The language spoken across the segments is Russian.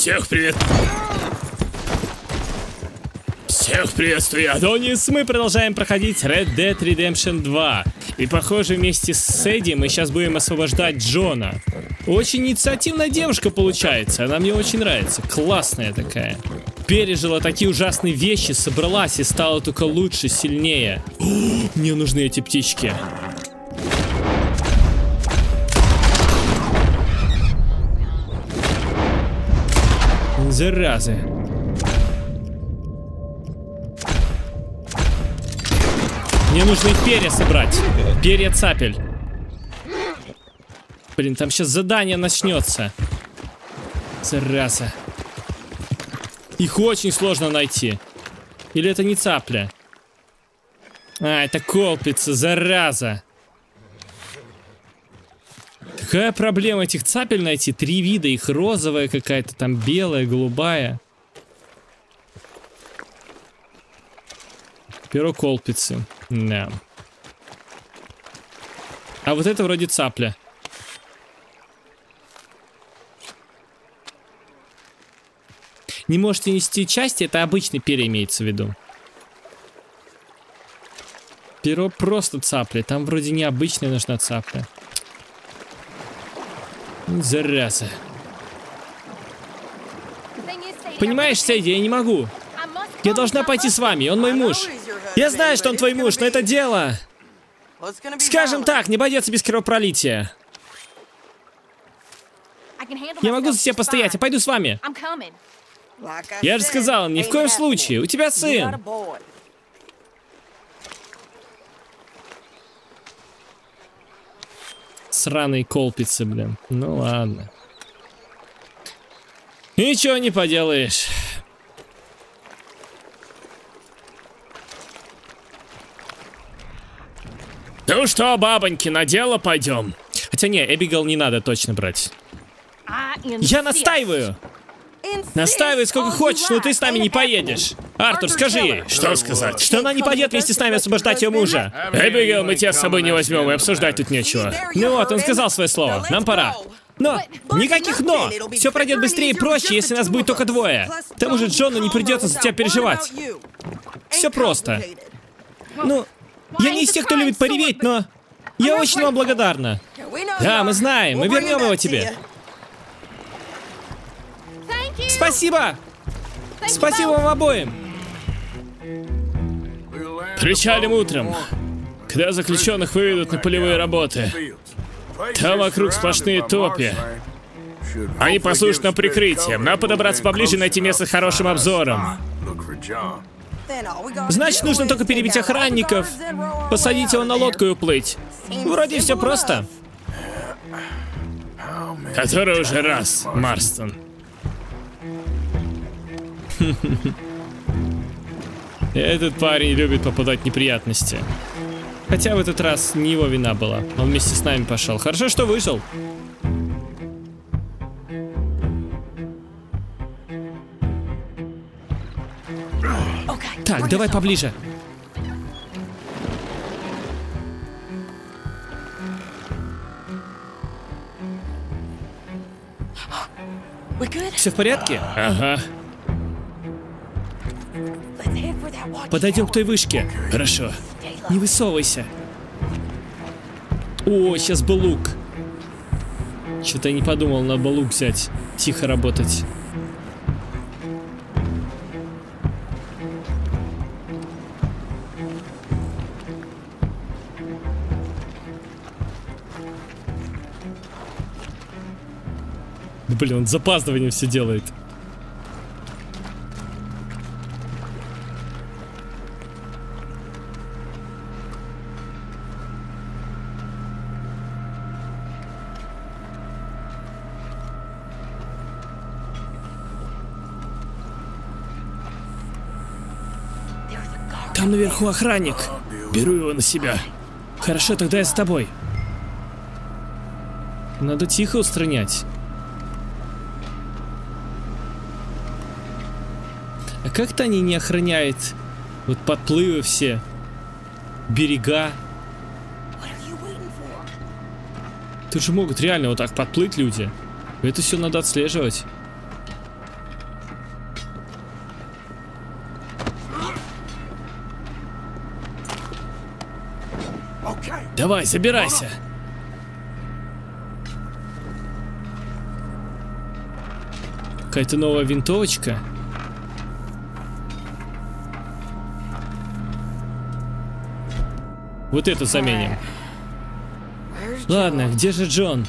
Всех приветствую, Адонис! Мы продолжаем проходить Red Dead Redemption 2. И, похоже, вместе с Сэди мы сейчас будем освобождать Джона. Очень инициативная девушка получается, она мне очень нравится. Классная такая. Пережила такие ужасные вещи, собралась и стала только лучше, сильнее. О, мне нужны эти птички. Заразы. Мне нужно их перья собрать. Перья цапель. Блин, там сейчас задание начнется. Зараза. Их очень сложно найти. Или это не цапля? А, это колпица, зараза. Какая проблема этих цапель найти? Три вида, их розовая какая-то, там белая, голубая. Перо колпицы. Да. А вот это вроде цапля. Не можете нести части, это обычный перья имеется в виду. Перо просто цапля, там вроде необычная нужна цапля. Зараза. Понимаешь, Сэди, я не могу. Я должна пойти с вами, он мой муж. Я знаю, что он твой муж, но это дело. Скажем так, не обойдется без кровопролития. Я могу за себя постоять, я пойду с вами. Я же сказал, ни в коем случае, у тебя сын. Сраные колпицы, блин. Ну ладно. Ничего не поделаешь. Ну что, бабоньки, на дело пойдем. Хотя не, Эбигейл не надо точно брать. Я настаиваю. Настаивай сколько хочешь, но ты с нами не поедешь. Артур, скажи ей. Что сказать? Что она не пойдет вместе с нами освобождать ее мужа. Эбигейл, мы тебя с собой не возьмем, и обсуждать тут нечего. Ну вот, он сказал свое слово. Нам пора. Но! Никаких но! Все пройдет быстрее и проще, если нас будет только двое. К тому же Джону не придется за тебя переживать. Все просто. Ну, я не из тех, кто любит пореветь, но... Я очень вам благодарна. Да, мы знаем, мы вернем его тебе. Спасибо! Спасибо вам обоим! Причалим утром, когда заключенных выведут на полевые работы. Там вокруг сплошные топи. Они послужат нам прикрытием. Надо подобраться поближе и найти место с хорошим обзором. Значит, нужно только перебить охранников, посадить его на лодку и уплыть. Вроде все просто. Который уже раз, Марстон. Этот парень любит попадать в неприятности. Хотя в этот раз не его вина была. Он вместе с нами пошел. Хорошо, что выжил. Так, давай поближе. Все в порядке? Ага. Подойдем к той вышке. Хорошо. Не высовывайся. О, сейчас балук. Что-то я не подумал на балук взять. Тихо работать. Блин, он с запаздыванием все делает. Там наверху охранник. Беру его на себя. Хорошо, тогда я с тобой. Надо тихо устранять. А как-то они не охраняют вот подплывы все, берега. Тут же могут реально вот так подплыть люди. Это все надо отслеживать. Давай, собирайся. Какая-то новая винтовочка. Вот эту заменим. Ладно, где же Джон?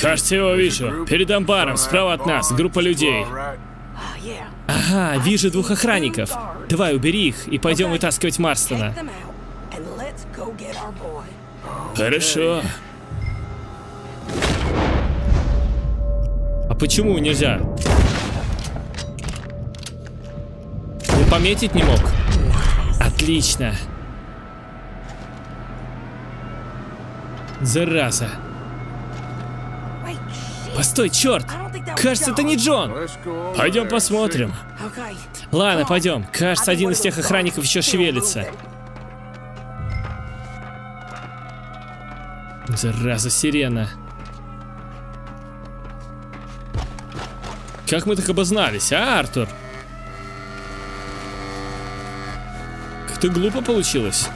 Кажется, его вижу. Перед амбаром, справа от нас, группа людей. Ага, вижу двух охранников. Давай, убери их и пойдем вытаскивать Марстона. Хорошо. А почему нельзя? Он пометить не мог? Отлично. Зараза. Постой, черт! Кажется, это не Джон! Пойдем посмотрим. Ладно, пойдем. Кажется, один из тех охранников еще шевелится. Зараза, сирена. Как мы так обознались, а, Артур? Как-то глупо получилось.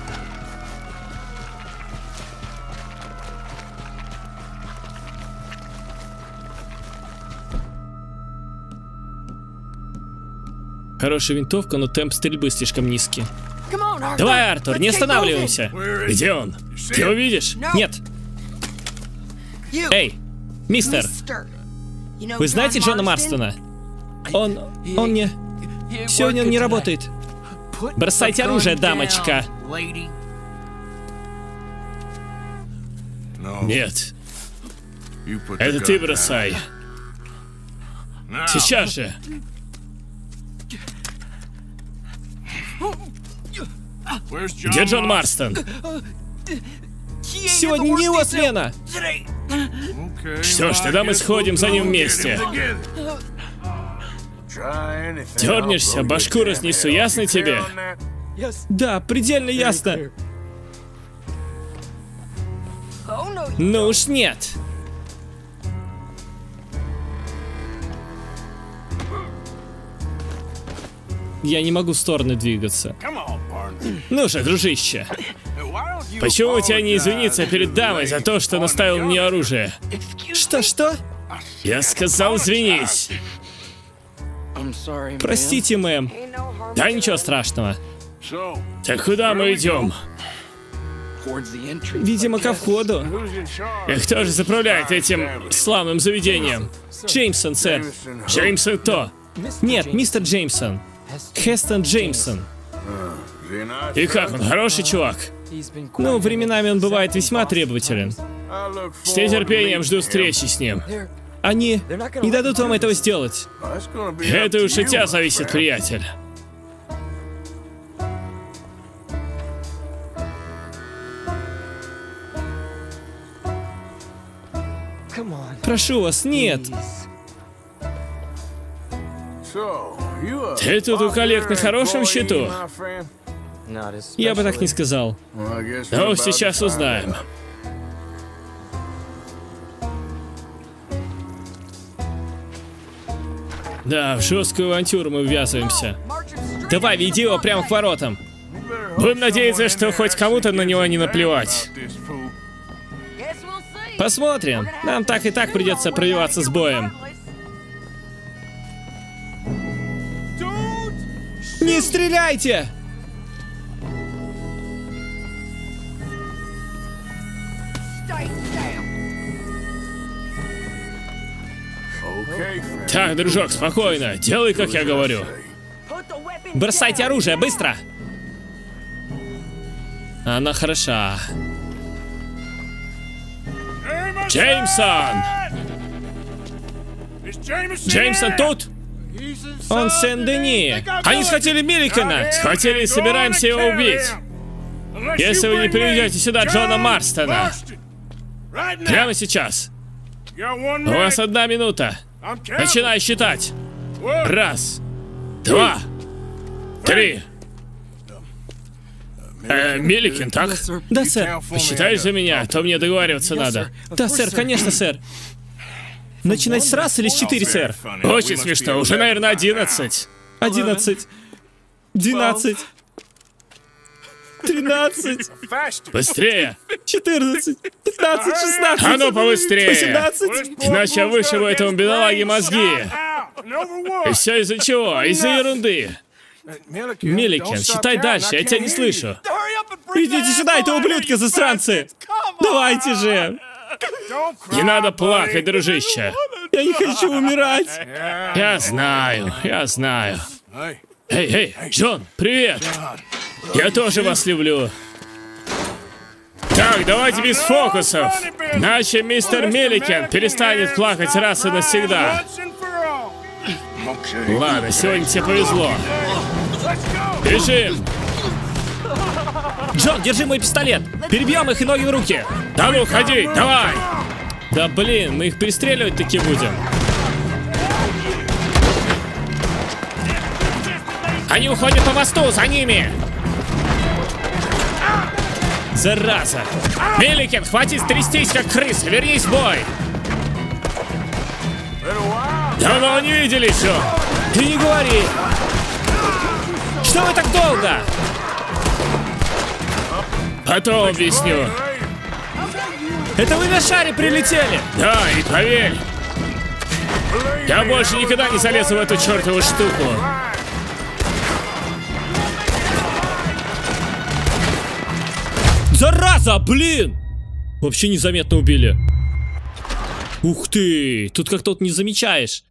Хорошая винтовка, но темп стрельбы слишком низкий. Давай, Артур, не останавливаемся. Где он? Ты его видишь? Нет. Эй, мистер. Вы знаете Джона Марстона? Он не... Сегодня он не работает. Бросайте оружие, дамочка. Нет. Это ты бросай. Сейчас же. Где Джон Марстон? Сегодня не его смена. Что ж, тогда мы сходим за ним вместе. Дернешься, башку разнесу, ясно тебе? Да, предельно ясно. Ну уж нет. Я не могу в стороны двигаться. Ну же, дружище. Почему у тебя не извиниться перед дамой за то, что наставил мне оружие? Что? Я сказал, извинись. Простите, мэм. Да ничего страшного. Так куда мы идем? Видимо, ко входу. И кто же заправляет этим славным заведением? Джеймсон, сэр. Джеймсон кто? Нет, мистер Джеймсон. Хестон Джеймсон. И как он? Хороший чувак? Ну, временами он бывает весьма требователен. С нетерпением жду встречи с ним. Они не дадут вам этого сделать. Это уж от тебя зависит, приятель. Прошу вас, нет. Ты тут у коллег на хорошем счету? Я бы так не сказал. Ну, сейчас узнаем. Да, в жесткую авантюру мы ввязываемся. Давай, веди его прямо к воротам. Будем надеяться, что хоть кому-то на него не наплевать. Посмотрим. Нам так и так придется пробиваться с боем. Не стреляйте! Так, дружок, спокойно. Делай, как я говорю. Бросайте оружие, быстро! Она хороша. Джеймсон! Джеймсон тут? Он Сен-Дени. Они схватили Милликена. Схватили и собираемся его убить. Если вы не приведете сюда Джона Марстона. Прямо сейчас. У вас 1 минута. Начинай считать. 1, 2, 3. Милликен, так? Да, сэр. Посчитаешь за меня, а то мне договариваться надо. Да, сэр, конечно, сэр. Начинать с раз или с 4, сэр? Очень смешно. Уже, наверное, 11. 11. 12. 13. Быстрее. 14. 15. 16. А ну побыстрее. 18. Иначе я вышибу этому бедолаге мозги. И все из-за чего? Из-за ерунды. Милликен, считай дальше, я тебя не слышу. Идите сюда, это ублюдка, засранцы. Давайте же. Не надо плакать, дружище. Я не хочу умирать. Я знаю, я знаю. Эй, Джон, привет. Я тоже вас люблю. Так, давайте без фокусов. Иначе мистер Милликен перестанет плакать раз и навсегда. Ладно, сегодня тебе повезло. Бежим! Джон, держи мой пистолет! Перебьем их и ноги в руки! Да ну, ходи, давай! Да блин, мы их перестреливать таки будем. Они уходят по мосту, за ними! Зараза! Милликен, хватит трястись, как крыс, вернись в бой! Давно не видели еще! Ты не говори! Что вы так долго? Потом объясню. Это вы на шаре прилетели? Да, и поверь. Я больше никогда не залезу в эту чертову штуку. Зараза, блин! Вообще незаметно убили. Ух ты, тут как-то вот не замечаешь.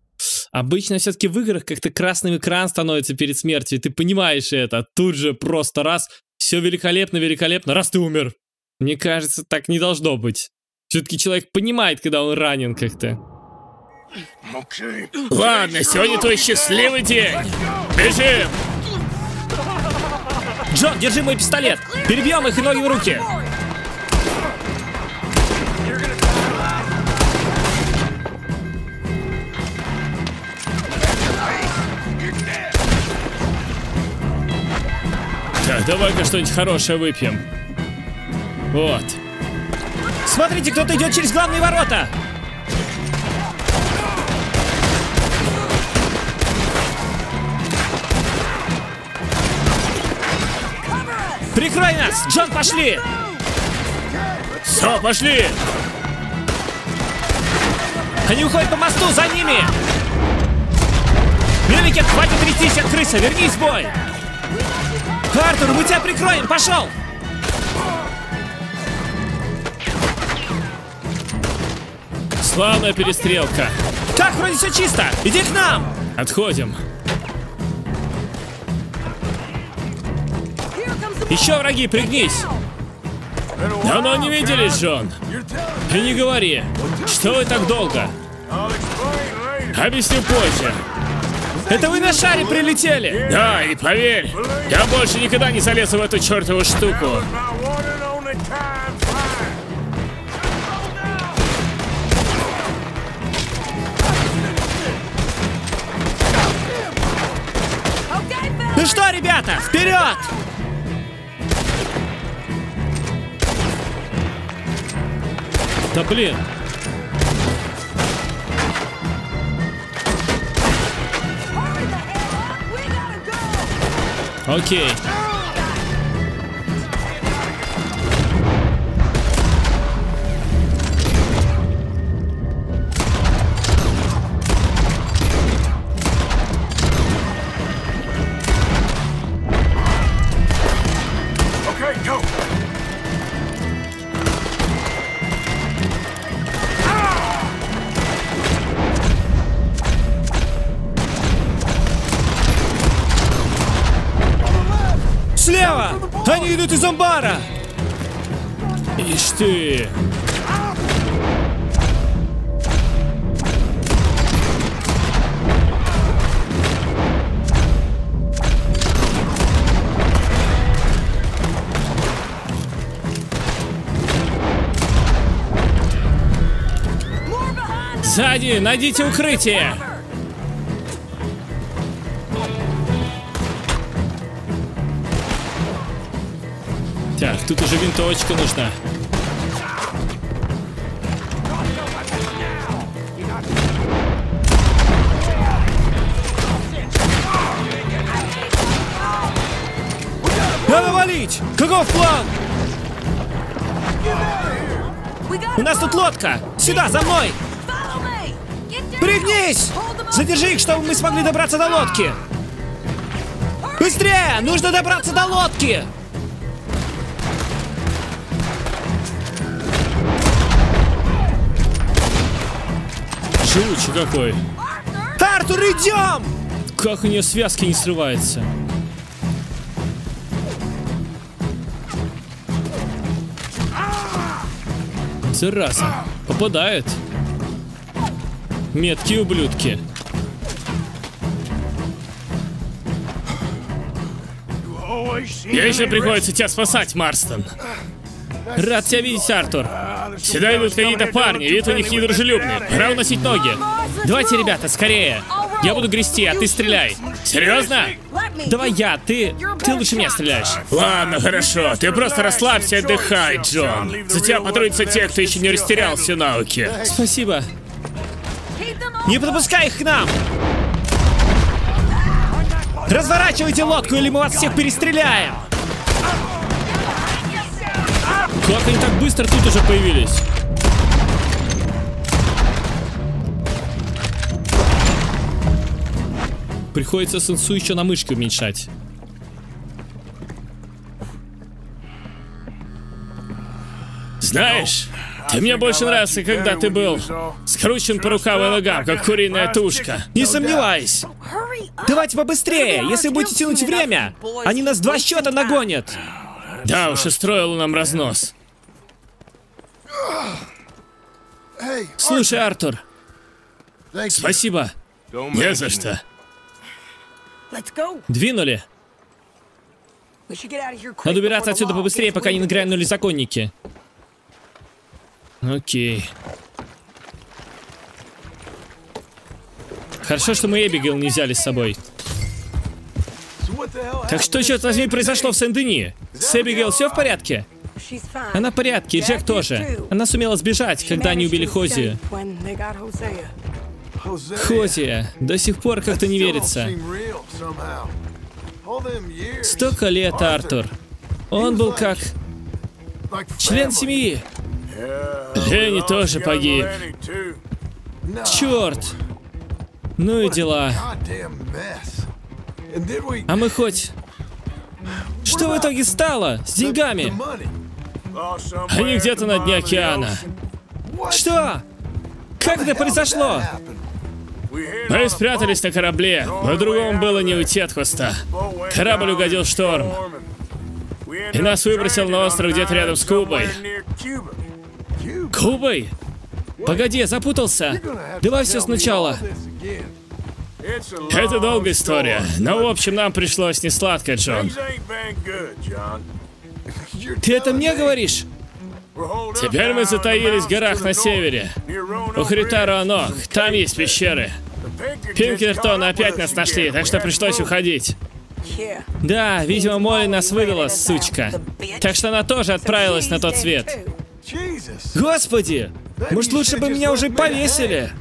Обычно все-таки в играх как-то красным экран становится перед смертью, и ты понимаешь это. Тут же просто раз, все великолепно, великолепно, раз ты умер. Мне кажется, так не должно быть. Все-таки человек понимает, когда он ранен как-то. Ладно, сегодня твой счастливый день. Бежим! Джон, держи мой пистолет. Перебьем их и ноги в руки. Давай-ка что-нибудь хорошее выпьем. Вот. Смотрите, кто-то идет через главные ворота. Прикрой нас! Джон, пошли! Все, пошли! Они уходят по мосту, за ними! Милликен, хватит трястись, от крыса! Вернись в бой! Артур, мы тебя прикроем! Пошел! Славная перестрелка. Так, вроде все чисто. Иди к нам! Отходим. Еще враги, пригнись. Давно не виделись, Джон. И не говори. Что вы так долго? Объясню позже. Это вы на шаре прилетели? Да, и поверь, я больше никогда не залезу в эту чертову штуку. Ну что, ребята, вперед! Да блин. Окей. Они идут из амбара! Ишь ты! Сзади! Найдите укрытие! Так, тут уже винтовочка нужна. плыть? Каков план? У нас тут лодка! Сюда, за мной! Пригнись! Задержи их, чтобы мы смогли добраться до лодки! Быстрее! Нужно добраться до лодки! Шучу какой! Артур, идем! Как у нее связки не срываются? Зараза. Попадает. Меткие ублюдки. Вечно приходится тебя спасать, Марстон. Рад тебя видеть, Артур. Сюда идут какие-то парни, вид у них недружелюбные. Пора уносить ноги. Давайте, ребята, скорее. Я буду грести, а ты стреляй. Серьезно? Давай я, ты лучше меня стреляешь. Ладно, хорошо. Ты просто расслабься и отдыхай, Джон. За тебя потрудятся те, кто еще не растерял все навыки. Спасибо. Не подпускай их к нам! Разворачивайте лодку, или мы вас всех перестреляем! Как они так быстро тут уже появились? Приходится сенсу еще на мышке уменьшать. Знаешь, ты мне больше нравился, когда ты был скручен по рукам и ногам, как куриная тушка. Не сомневаюсь. Давайте побыстрее, если будете тянуть время, они нас два счета нагонят. Да уж, устроил нам разнос. Слушай, Артур. Спасибо. Не за что. Двинули. Надо убираться отсюда побыстрее, пока не нагрянули законники. Окей. Хорошо, что мы Эбигейл не взяли с собой. Так что, черт возьми, произошло в Сен-Дени? С Эбигейл все в порядке? Она в порядке, и Джек тоже. Она сумела сбежать, когда они убили Хозию. Хозия, до сих пор как-то не верится. Столько лет, Артур. Он был как... член семьи. Ренни тоже погиб. Черт. Ну и дела. А мы хоть... Что в итоге стало с деньгами? Они где-то на дне океана. Что? Как это произошло? Мы спрятались на корабле, но другому было не уйти от хвоста. Корабль угодил в шторм. И нас выбросил на остров где-то рядом с Кубой. Кубой? Погоди, я запутался. Давай все сначала. Это долгая история, но в общем нам пришлось несладко, Джон. Ты это мне говоришь? Теперь мы затаились в горах на севере. У Хритаро-Ног, там есть пещеры. Пинкертон опять нас нашли, так что пришлось уходить. Да, видимо, Молли нас выдала, сучка. Так что она тоже отправилась на тот свет. Господи! Может, лучше бы меня уже повесили?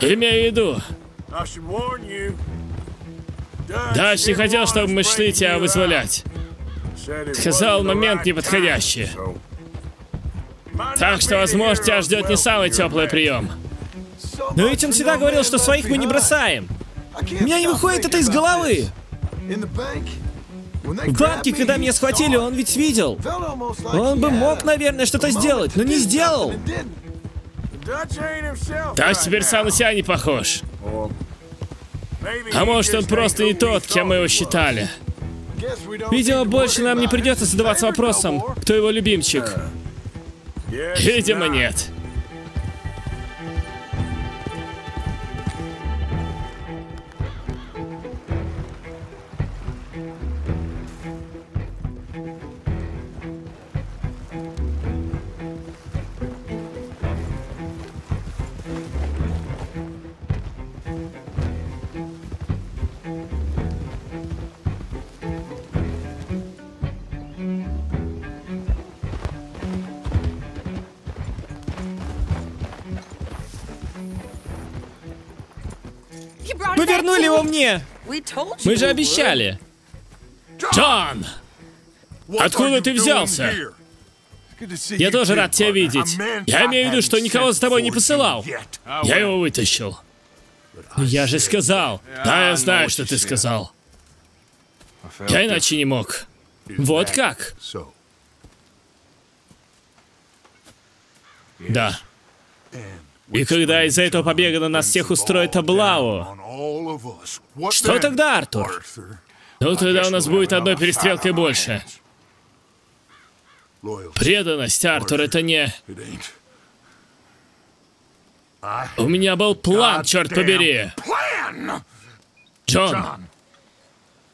Имею в виду. Дач не хотел, чтобы мы шли тебя вызволять. Сказал, момент неподходящий. Так что, возможно, тебя ждет не самый теплый прием. Но ведь он всегда говорил, что своих мы не бросаем. У меня не выходит это из головы. В банке, когда меня схватили, он ведь видел. Он бы мог, наверное, что-то сделать, но не сделал. Дач теперь сам на себя не похож. А может, он просто не тот, кем мы его считали. Видимо, больше нам не придется задаваться вопросом, кто его любимчик. Видимо, нет. Вы вернули его мне! Мы же обещали! Джон! Откуда ты взялся? Я тоже рад тебя видеть. Я имею в виду, что никого с тобой не посылал. Я его вытащил. Но я же сказал. Да, я знаю, что ты сказал. Я иначе не мог. Вот как? Да. И когда из-за этого побега на нас всех устроит облаву, что тогда, Артур? Ну тогда у нас будет одной перестрелкой больше. Преданность, Артур, это не... У меня был план, черт побери! Джон!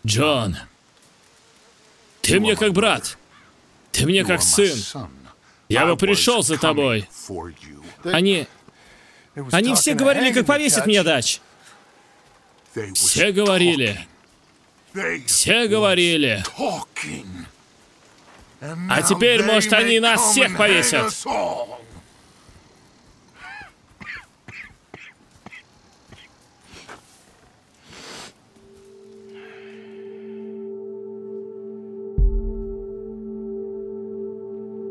Джон! Ты мне как брат. Ты мне как сын. Я бы пришел за тобой. Они все говорили, как повесит меня дач. Все говорили. Все говорили. А теперь, может, они нас всех повесят.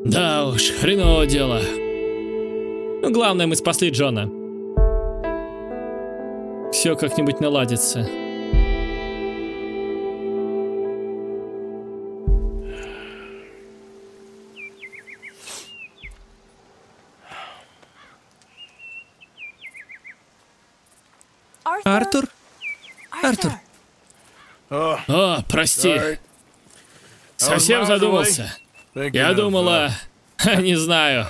Да уж, хреново дело. Но главное, мы спасли Джона. Все как-нибудь наладится. Артур? Артур. О, прости. Совсем задумался. Я думала... Не знаю.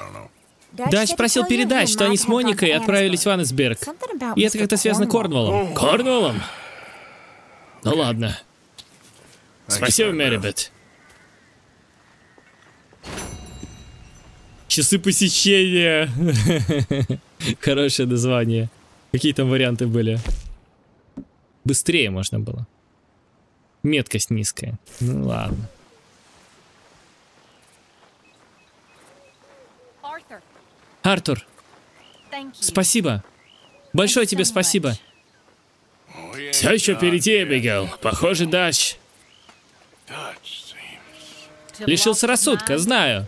Дач просил передать, что они с Моникой отправились в Аннесберг. И это как-то связано с Корнвеллом. Корнвеллом? Ну ладно. Спасибо, Мэрибет. Часы посещения. Хорошее название. Какие там варианты были? Быстрее можно было. Меткость низкая. Ну ладно. Артур, спасибо. Большое тебе спасибо. Все еще впереди, Эбигейл. Похоже, Дач лишился рассудка, знаю.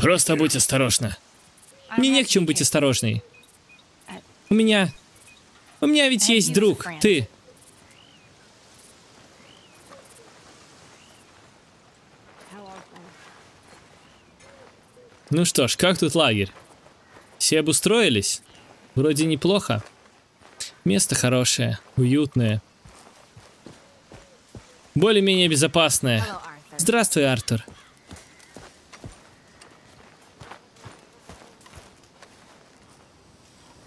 Просто будь осторожна. Мне не к чему быть осторожной. У меня ведь есть друг, ты. Ну что ж, как тут лагерь? Все обустроились? Вроде неплохо. Место хорошее, уютное. Более-менее безопасное. Здравствуй, Артур.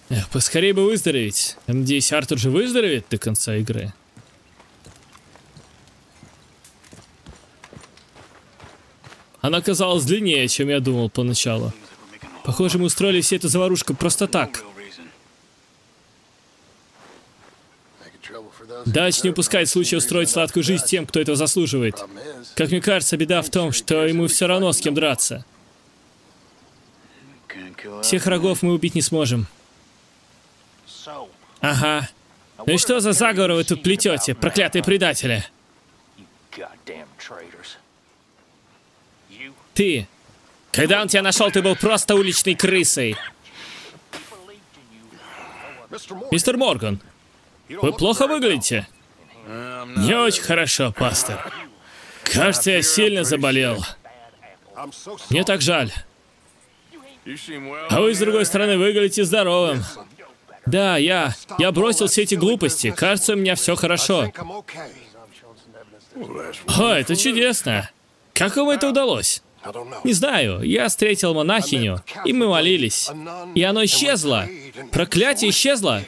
Эх, поскорее бы выздороветь. Надеюсь, Артур же выздоровеет до конца игры. Она казалась длиннее, чем я думал поначалу. Похоже, мы устроили всю эту заварушку просто так. Дач не упускает случая устроить сладкую жизнь тем, кто этого заслуживает. Как мне кажется, беда в том, что ему все равно с кем драться. Всех врагов мы убить не сможем. Ага. Ну и что за заговор вы тут плетете, проклятые предатели? Ты. Когда он тебя нашел, ты был просто уличной крысой. Мистер Морган, вы плохо выглядите? Не очень хорошо, пастор. Кажется, я сильно заболел. Мне так жаль. А вы, с другой стороны, выглядите здоровым. Да, я бросил все эти глупости. Кажется, у меня все хорошо. О, это чудесно. Как вам это удалось? Не знаю, я встретил монахиню, и мы молились. И оно исчезло. Проклятие исчезло.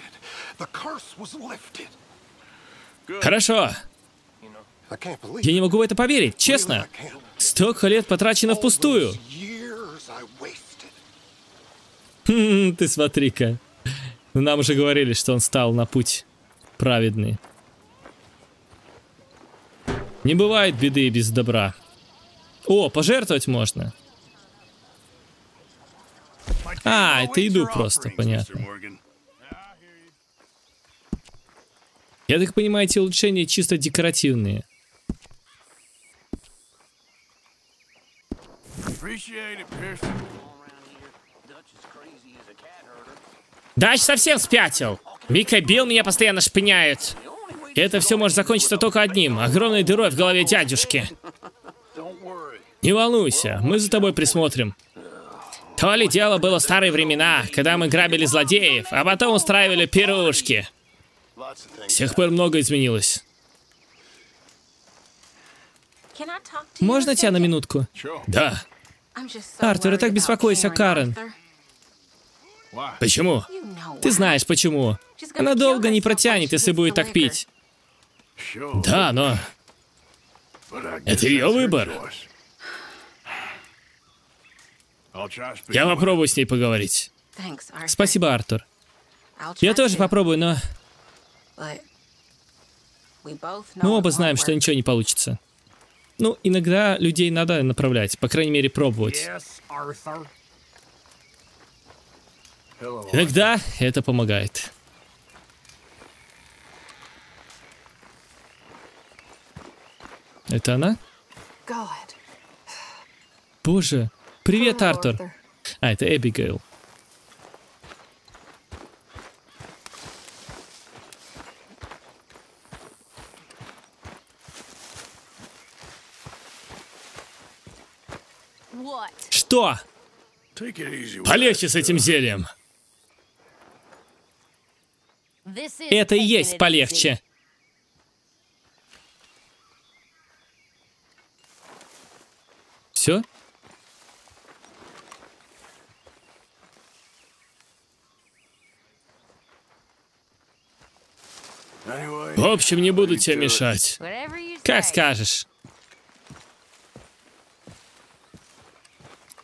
Хорошо. Я не могу в это поверить, честно. Столько лет потрачено впустую. Ты смотри-ка. Нам уже говорили, что он стал на путь праведный. Не бывает беды без добра. О, пожертвовать можно. А, это еду просто, понятно. Я так понимаю, эти улучшения чисто декоративные. Дач совсем спятил. Вика бил, меня постоянно шпыняет. И это все может закончиться только одним. Огромной дырой в голове дядюшки. Не волнуйся, мы за тобой присмотрим. То ли дело было в старые времена, когда мы грабили злодеев, а потом устраивали пирушки. С тех пор многое изменилось. Можно тебя на минутку? Да. Артур, я так беспокоюсь о Карен. Почему? Ты знаешь почему. Она долго не протянет, если будет так пить. Да, но... Это ее выбор. Я попробую с ней поговорить. Спасибо, Артур. Я тоже попробую, но... Мы оба знаем, что ничего не получится. Ну, иногда людей надо направлять, по крайней мере, пробовать. Иногда это помогает. Это она? Боже. Привет, Артур. А, это Эбигейл. Что? Полегче с этим зельем. Это и есть полегче. Все? В общем, не буду тебе мешать. Как скажешь.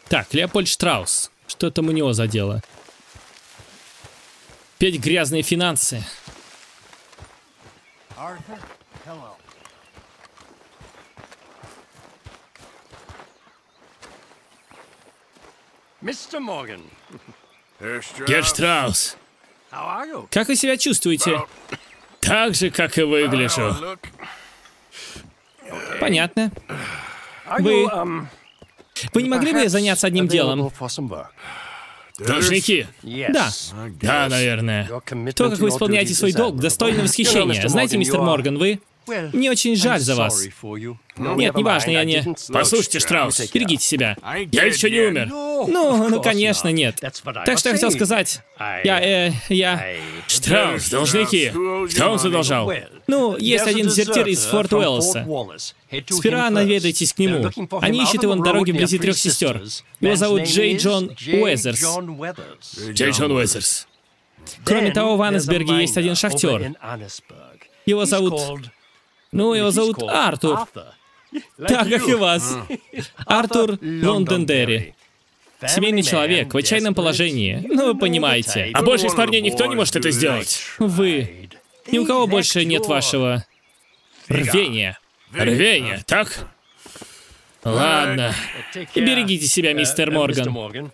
Так, Леопольд Штраус. Что там у него за дело? Петь грязные финансы. Мистер Морган. Герр Штраус. Как вы себя чувствуете? Так же, как и выгляжу. Понятно. Вы не могли бы заняться одним делом? Должники? Да. Да, наверное. То, как вы исполняете свой долг, достойно восхищения. Знаете, мистер Морган, вы... Мне очень жаль за вас. Нет, неважно, я не... Послушайте, Штраус, берегите себя. Я еще не умер. Ну, конечно, нет. Так что я хотел сказать... Штраус, должники. Кто он задолжал? Ну, есть один дезертир из Форт Уэллса. Сперва наведайтесь к нему. Они ищут его на дороге вблизи трех сестер. Его зовут Джей Джон Уэзерс. Джей Джон Уэзерс. Кроме того, в Аннесберге есть один шахтер. Его зовут... Ну, его зовут Артур. Так, как и вас. Артур Лондондери. Семейный человек в отчаянном положении. Ну, вы понимаете. А больше из парней никто не может это сделать. Вы. Ни у кого больше нет вашего... рвения. Рвения, так? Ладно. Берегите себя, мистер Морган.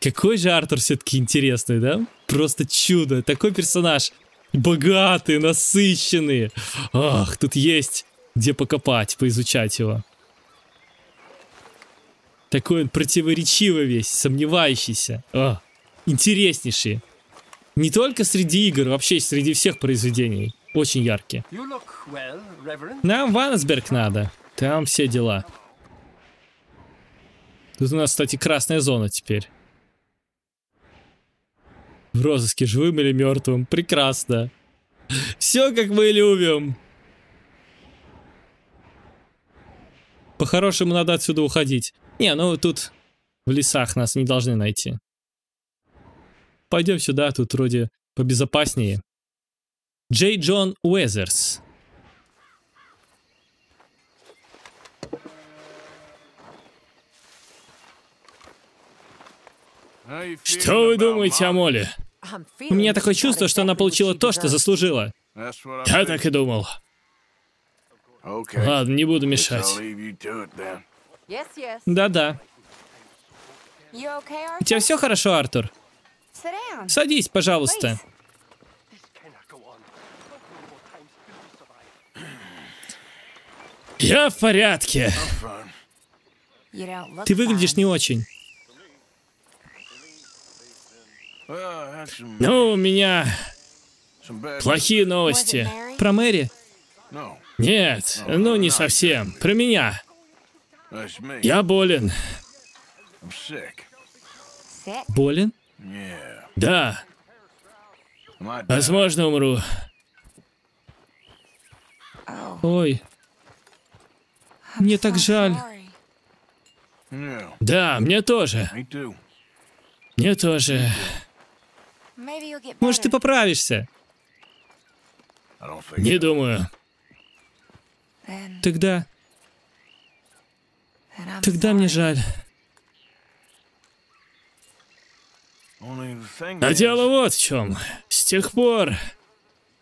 Какой же Артур все-таки интересный, да? Просто чудо. Такой персонаж. Богатые, насыщенные. Ах, тут есть где покопать, поизучать его. Такой он противоречивый весь, сомневающийся. О, интереснейший. Не только среди игр, вообще среди всех произведений. Очень яркий. Нам в Аннесберг надо. Там все дела. Тут у нас, кстати, красная зона теперь. В розыске живым или мертвым. Прекрасно. Все, как мы любим. По-хорошему надо отсюда уходить. Не, ну тут в лесах нас не должны найти. Пойдем сюда, тут вроде побезопаснее. Джей Джон Уэзерс. Что вы думаете о Молли? У меня такое чувство, что она получила то, что заслужила. Я так и думал. Ладно, не буду мешать. Да-да. У тебя все хорошо, Артур? Садись, пожалуйста. Я в порядке. Ты выглядишь не очень. Ну, у меня плохие новости. Про Мэри? Нет, ну не совсем. Про меня. Я болен. Болен? Да. Возможно, умру. Ой. Мне так жаль. Да, мне тоже. Мне тоже. Может, ты поправишься? Не думаю. Тогда мне жаль. А дело вот в чем. С тех пор,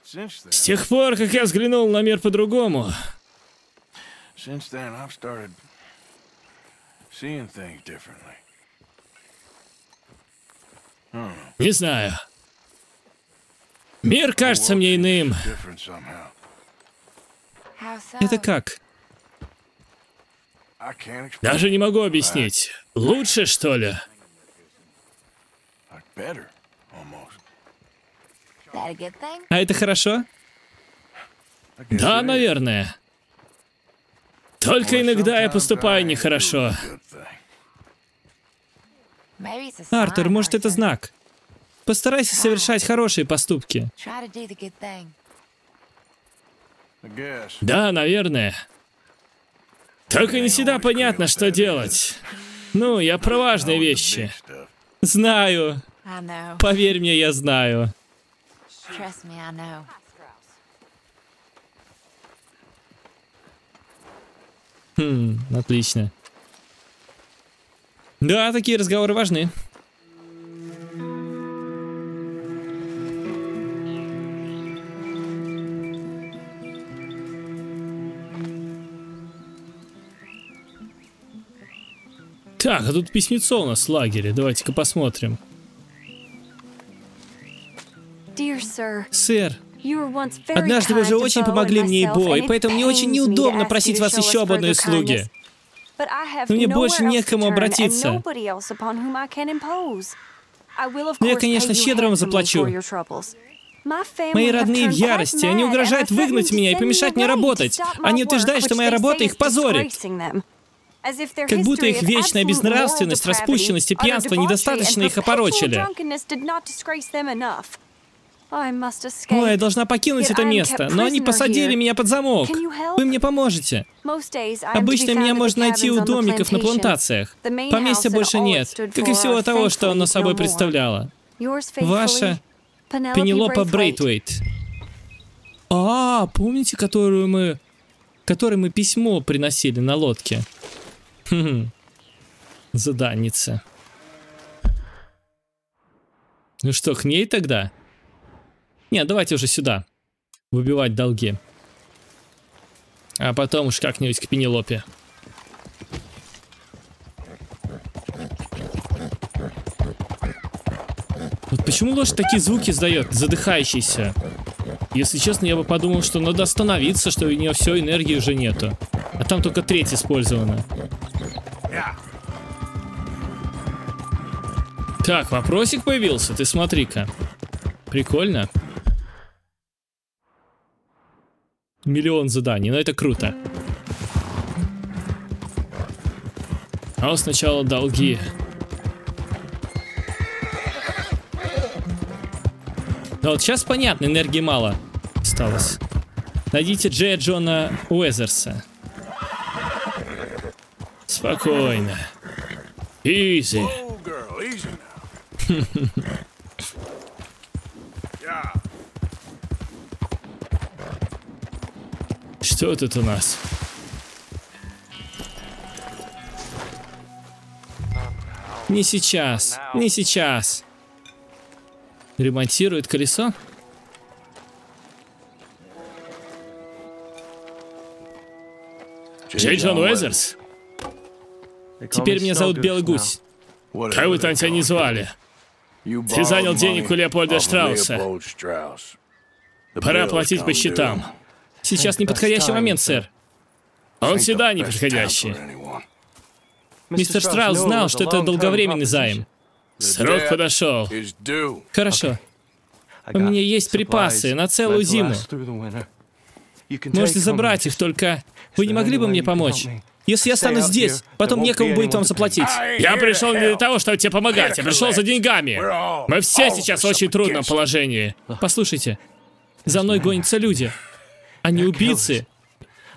как я взглянул на мир по-другому, не знаю. Мир кажется мне иным. Это как? Даже не могу объяснить. Лучше, что ли? А это хорошо? Да, наверное. Только иногда я поступаю нехорошо. Артур, может, это знак? Постарайся совершать хорошие поступки. Да, наверное. Только не всегда понятно, что делать. Ну, я про важные вещи. Знаю. Поверь мне, я знаю. Отлично. Да, такие разговоры важны. Так, а тут письмецо у нас в лагере. Давайте-ка посмотрим. Сэр, однажды вы же очень помогли мне и Бо, и поэтому мне очень неудобно просить вас еще об одной услуге. Но мне больше не к кому обратиться. Но я, конечно, щедро вам заплачу. Мои родные в ярости. Они угрожают выгнать меня и помешать мне работать. Они утверждают, что моя работа их позорит. Как будто их вечная безнравственность, распущенность и пьянство недостаточно их опорочили. Ой, я должна покинуть это место, но они посадили меня под замок. Вы мне поможете. Обычно меня можно найти у домиков на плантациях. Поместья больше нет, как и всего того, что оно собой представляло. Ваша Пенелопа Брейтвейт. А, помните, которой мы письмо приносили на лодке? Заданница. Ну что, к ней тогда? Не, давайте уже сюда. Выбивать долги. А потом уж как-нибудь к Пенелопе. Вот почему лошадь такие звуки издает, задыхающийся? Если честно, я бы подумал, что надо остановиться, что у нее все, энергии уже нету. А там только треть использована. Так, вопросик появился, ты смотри-ка. Прикольно. 1 000 000 заданий, но это круто. А вот сначала долги. Да вот сейчас понятно, энергии мало осталось. Найдите Джея Джона Уэзерса. Спокойно. Изи. Что тут у нас? Не сейчас, не сейчас. Ремонтирует колесо? Джей Джон Уэзерс? Теперь меня зовут Белый Гусь. Как вы там тебя не звали? Ты занял денег у Леопольда Штрауса. Пора платить по счетам. Сейчас неподходящий момент, сэр. Он всегда неподходящий. Мистер Штраус знал, что это долговременный займ. Срок подошел. Хорошо. У меня есть припасы на целую зиму. Можете забрать их, только вы не могли бы мне помочь? Если я останусь здесь, потом некому будет вам заплатить. Я пришел не для того, чтобы тебе помогать, я пришел за деньгами. Мы все сейчас в очень трудном положении. Послушайте, за мной гонятся люди. Они убийцы.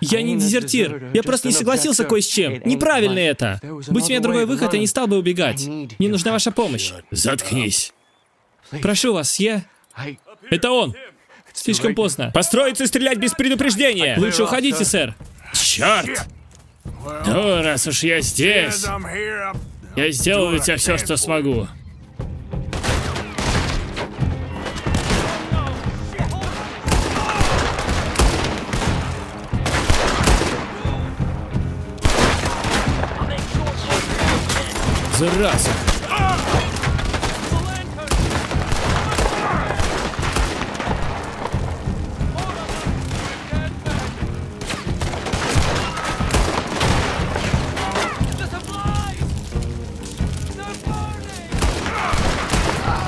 Я не дезертир. Я просто не согласился кое с чем. Неправильно это. Будь у меня другой выход, я не стал бы убегать. Мне нужна ваша помощь. Заткнись. Прошу вас, я... Это он. Слишком поздно. Построиться и стрелять без предупреждения. Лучше уходите, сэр. Черт. Ну, раз уж я здесь, я сделаю для тебя все, что смогу. Зараза.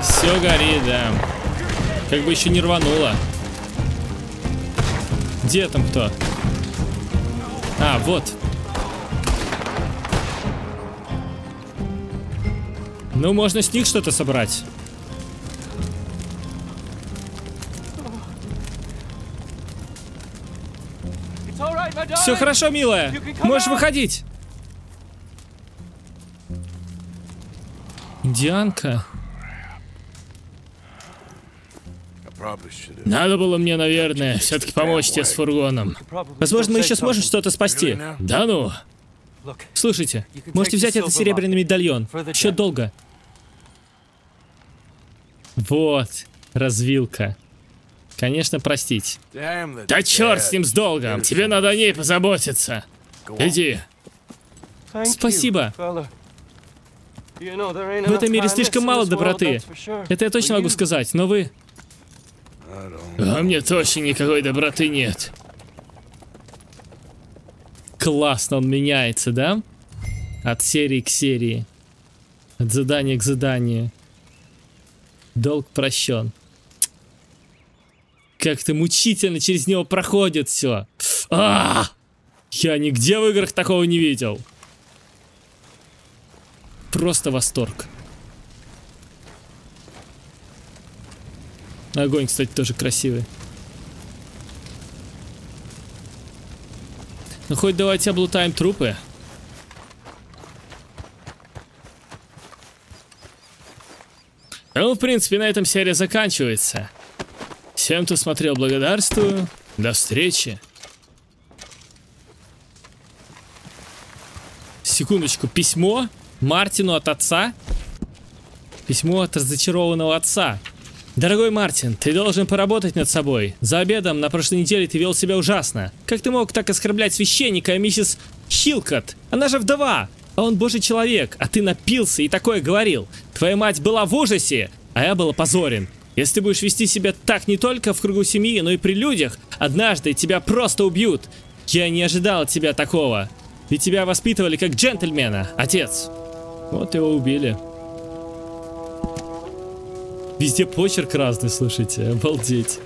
Все горит, да. Как бы еще не рвануло. Где там кто? А, вот. Ну, можно с них что-то собрать. Все хорошо, милая. Можешь выходить. Дианка. Надо было мне, наверное, все-таки помочь тебе с фургоном. Возможно, мы еще сможем что-то спасти. Да ну? Слушайте, можете взять этот серебряный медальон. Еще долго. Вот, развилка. Конечно, простить. Да черт с ним с долгом. Тебе надо о ней позаботиться. Иди. Спасибо. В этом мире слишком мало доброты. Это я точно могу сказать, но вы... А мне точно никакой доброты нет. Классно он меняется, да? От серии к серии. От задания к заданию. Долг прощен. Как-то мучительно через него проходит все. А-а-а! Я нигде в играх такого не видел. Просто восторг. Огонь, кстати, тоже красивый. Ну хоть давайте облутаем трупы. Ну, в принципе, на этом серия заканчивается. Всем, кто смотрел, благодарствую. До встречи. Секундочку, письмо Мартину от отца. Письмо от разочарованного отца. Дорогой Мартин, ты должен поработать над собой. За обедом на прошлой неделе ты вел себя ужасно. Как ты мог так оскорблять священника и миссис Хилкот? Она же вдова, а он божий человек, а ты напился и такое говорил. Твоя мать была в ужасе, а я был опозорен. Если ты будешь вести себя так не только в кругу семьи, но и при людях, однажды тебя просто убьют. Я не ожидал от тебя такого. Ведь тебя воспитывали как джентльмена, отец. Вот его убили. Везде почерк разный, слушайте, обалдеть.